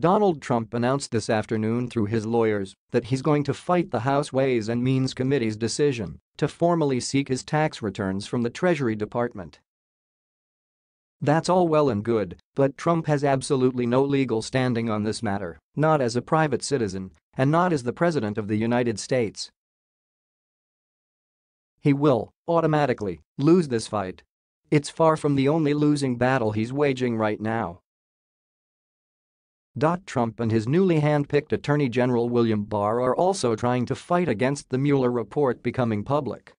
Donald Trump announced this afternoon through his lawyers that he's going to fight the House Ways and Means Committee's decision to formally seek his tax returns from the Treasury Department. That's all well and good, but Trump has absolutely no legal standing on this matter, not as a private citizen and not as the President of the United States. He will automatically lose this fight. It's far from the only losing battle he's waging right now. Trump and his newly handpicked Attorney General William Barr are also trying to fight against the Mueller report becoming public.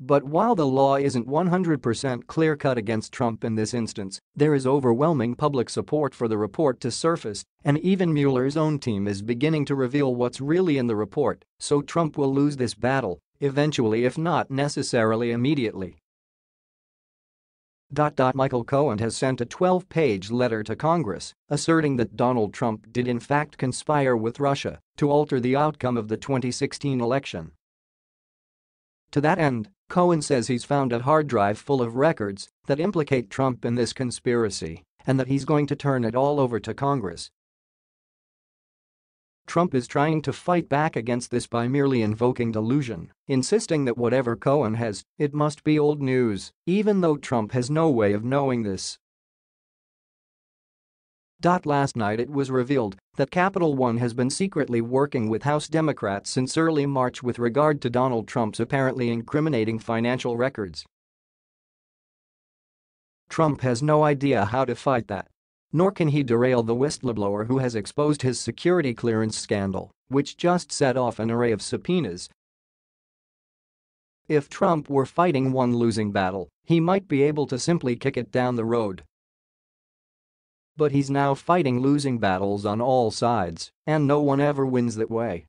But while the law isn't 100% clear-cut against Trump in this instance, there is overwhelming public support for the report to surface, and even Mueller's own team is beginning to reveal what's really in the report, so Trump will lose this battle, eventually if not necessarily immediately. Michael Cohen has sent a 12-page letter to Congress asserting that Donald Trump did in fact conspire with Russia to alter the outcome of the 2016 election. To that end, Cohen says he's found a hard drive full of records that implicate Trump in this conspiracy and that he's going to turn it all over to Congress. Trump is trying to fight back against this by merely invoking delusion, insisting that whatever Cohen has, it must be old news, even though Trump has no way of knowing this. Last night it was revealed that Capital One has been secretly working with House Democrats since early March with regard to Donald Trump's apparently incriminating financial records. Trump has no idea how to fight that. Nor can he derail the whistleblower who has exposed his security clearance scandal, which just set off an array of subpoenas. If Trump were fighting one losing battle, he might be able to simply kick it down the road. But he's now fighting losing battles on all sides, and no one ever wins that way.